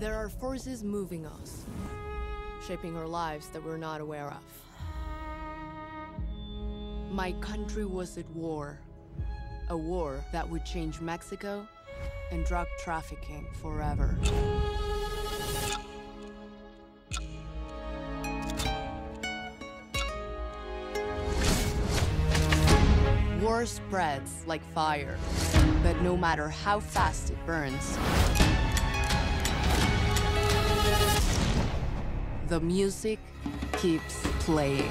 There are forces moving us, shaping our lives that we're not aware of. My country was at war, a war that would change Mexico and drug trafficking forever. War spreads like fire, but no matter how fast it burns, the music keeps playing.